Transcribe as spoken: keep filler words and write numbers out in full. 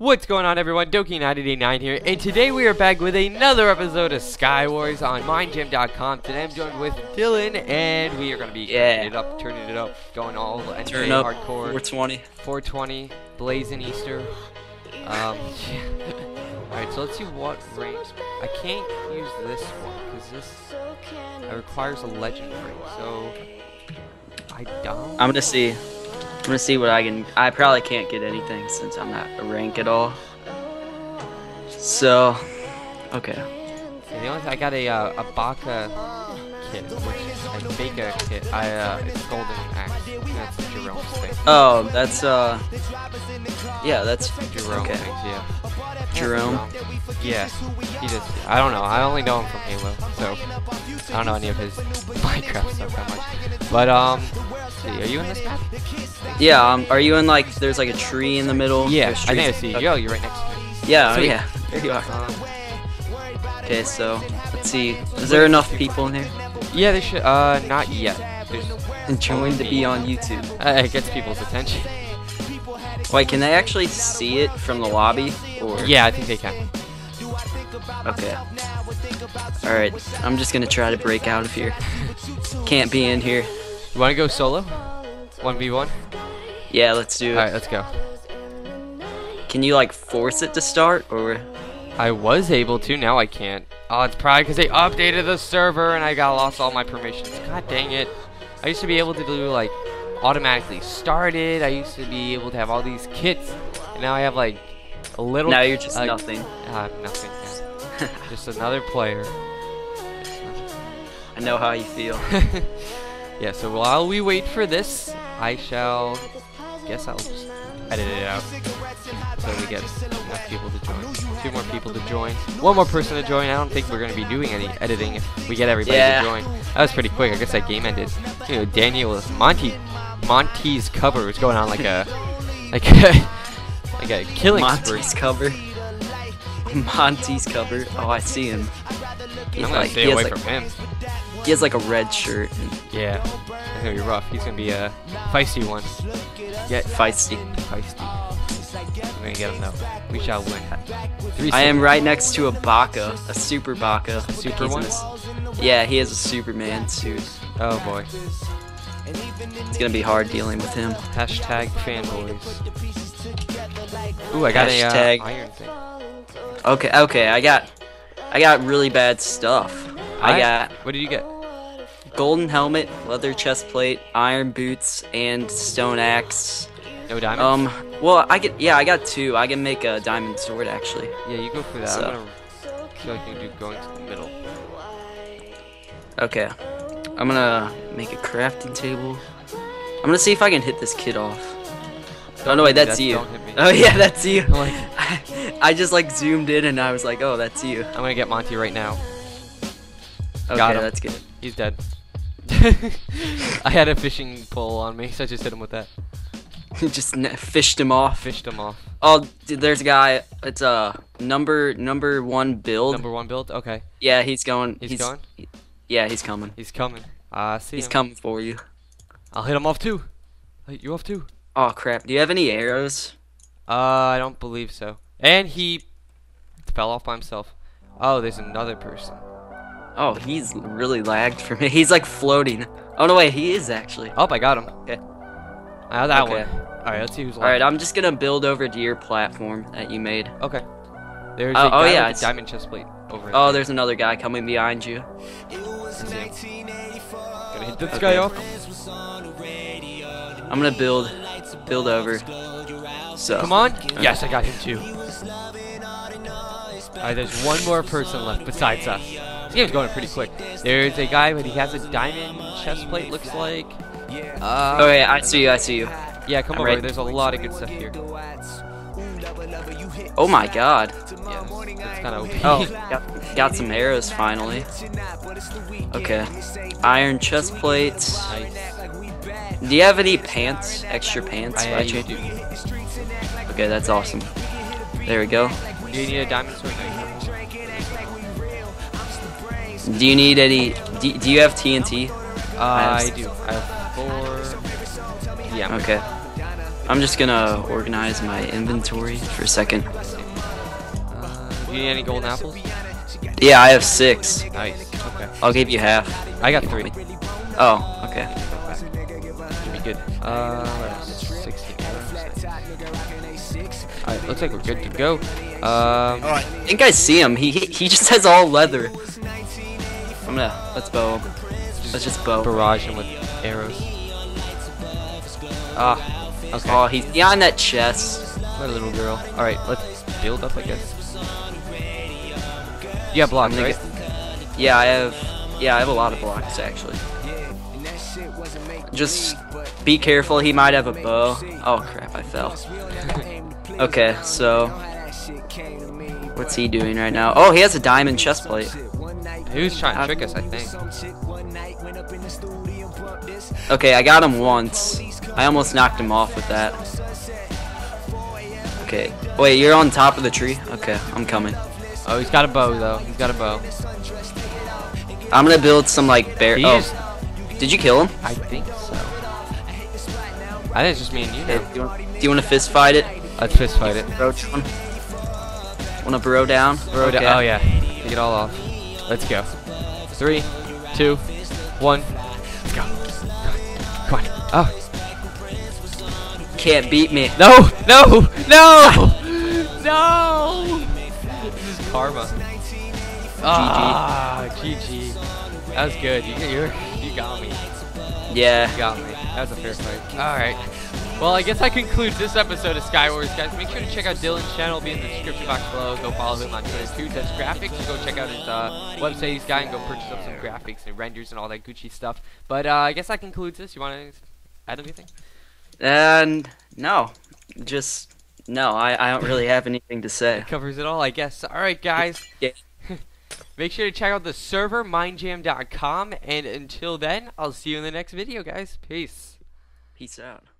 What's going on, everyone? Doky nine eight eight nine here, and today we are back with another episode of Sky Wars on Mind Jam dot com. Today I'm joined with Dylan, and we are going to be yeah. turning it up, turning it up, going all N B A Turn up, hardcore. four twenty, four twenty, blazing Easter. Um, all right, so let's see what ranks. I can't use this one because this it requires a legend rank. So I don't. I'm gonna see. I'm gonna see what I can. I probably can't get anything since I'm not a rank at all. So, okay. And the only thing I got a uh, a Baka kit, which is a Baker kit. I uh, it's golden axe. That's Jerome's thing. Oh, that's uh, yeah, that's Jerome. Okay. Things, yeah. Jerome. Yeah. He just. I don't know. I only know him from Halo, so I don't know any of his Minecraft stuff that much. But um. Are you in this map? Yeah, um, are you in like, there's like a tree in the middle? Yeah, I think I see you. Okay. Yo, you're right next to me. Yeah, oh, yeah, there you are. Um, okay, so, let's see. Is there enough people in here? Yeah, they should, uh, not yet. There's trying to be on YouTube. Uh, it gets people's attention. Wait, can they actually see it from the lobby? Or? Yeah, I think they can. Okay. Alright, I'm just gonna try to break out of here. Can't be in here. You want to go solo? one v one? Yeah, let's do it. Alright, let's go. Can you, like, force it to start, or...? I was able to, now I can't. Oh, it's probably because they updated the server and I got lost all my permissions. God dang it. I used to be able to do, like, automatically started. I used to be able to have all these kits. And now I have, like, a little... Now you're just uh, nothing. Uh, nothing. Yeah. Just another player. I know how you feel. Yeah, so while we wait for this, I shall guess I'll just edit it out so we get enough people to join. Two more people to join. One more person to join. I don't think we're going to be doing any editing if we get everybody yeah. to join. That was pretty quick. I guess that game ended. You know, Daniel Monty, Monty's cover was going on like a like a, like a killing Monty's spree. cover. Monty's cover. Oh, I see him. He's I'm going like, to stay away like, from him. He has like a red shirt. Yeah, it's gonna be rough. He's gonna be a feisty one. Yeah, feisty. Feisty. We're gonna get him though. We shall win. Three I am right next to a Baka, a super Baka. A super one? A, yeah, he has a Superman suit. Oh boy. It's gonna be hard dealing with him. Hashtag fanboys. Ooh, I got Hashtag. a uh, iron thing. Okay, okay, I got, I got really bad stuff. I, I got. What did you get? Golden helmet, leather chest plate, iron boots, and stone axe. No diamonds? Um, well, I get, yeah, I got two. I can make a diamond sword, actually. Yeah, you go for that. So. I'm gonna feel like you do going to the middle. Okay. I'm gonna make a crafting table. I'm gonna see if I can hit this kid off. Don't oh, no, wait, that's, that's you. Oh, yeah, that's you. Like, I, I just, like, zoomed in, and I was like, oh, that's you. I'm gonna get Monty right now. Okay, got him. That's good. He's dead. I had a fishing pole on me, so I just hit him with that. Just n fished him off. Fished him off. Oh, dude, there's a guy. It's a uh, number number one build. Number one build. Okay. Yeah, he's going. He's, he's going. He, yeah, he's coming. He's coming. I see. He's him. coming for you. I'll hit him off too. I'll hit you off too. Oh crap! Do you have any arrows? Uh, I don't believe so. And he fell off by himself. Oh, there's another person. Oh, he's really lagged for me. He's like floating. Oh no, wait, he is actually. Oh, I got him. Okay. I got that okay. one. All right, let's see who's. All right, I'm just gonna build over to your platform that you made. Okay. There's uh, a guy oh yeah, with a diamond chest plate over. Oh, there. there's another guy coming behind you. Gonna hit this okay. guy off. I'm gonna build, build over. So. Come on. Okay. Yes, I got him too. All right, there's one more person left besides us. This game's going pretty quick. There's a guy, but he has a diamond chest plate, looks like. Uh, oh, yeah, I see you, I see you. Yeah, come I'm over. Right. There's a lot of good stuff here. Oh, my God. Yeah, it's, it's kind of O P. Oh, got, got some arrows, finally. Okay. Iron chest plates. Nice. Do you have any pants? Extra pants? I, I do. Okay, that's awesome. There we go. Do you need a diamond sword? Do you need any? Do, do you have T N T? Uh, I, have I do. I have four. Yeah. I'm okay. I'm just gonna organize my inventory for a second. Uh, do you need any golden apples? Yeah, I have six. Nice. Okay. I'll give you half. I got three. Oh, okay. Should be good. Uh, sixty. All right, looks like we're good to go. Um, oh, I think I see him. He he, he just has all leather. I'm gonna let's bow. Him. Let's just bow. Barrage him with arrows. Ah, okay. Oh, he's beyond that chest. What a little girl. All right, let's build up, I guess. You have blocks, right? Get, yeah, I have. Yeah, I have a lot of blocks actually. Just be careful. He might have a bow. Oh crap! I fell. Okay, so what's he doing right now? Oh, he has a diamond chest plate. Who's trying to trick us, I think. Okay, I got him once. I almost knocked him off with that. Okay, wait, you're on top of the tree? Okay, I'm coming. Oh, he's got a bow, though. He's got a bow. I'm gonna build some, like, bear... He oh, is... did you kill him? I think so. I think it's just me and you now. Hey, do you want to fist fight it? Let's fist fight it. Wanna bro down? Bro okay. down. Oh yeah. Take it all off. Let's go. Three, two, one. Let's go. Come on. Oh. Can't beat me. No. No. No. No. This is karma. Ah. G G. That was good. You you you got me. Yeah. You got me. That was a fair fight. All right. Well, I guess I conclude this episode of Sky Wars, guys. Make sure to check out Dylan's channel. It'll be in the description box below. Go follow him on Twitter, too. Does graphics. Go check out his uh, website, he's got, and go purchase up some graphics and renders and all that Gucci stuff. But uh, I guess that concludes this. You want to add anything? And uh, no. Just, no. I, I don't really have anything to say. It covers it all, I guess. All right, guys. Yeah. Make sure to check out the server, Mine Jam dot com. And until then, I'll see you in the next video, guys. Peace. Peace out.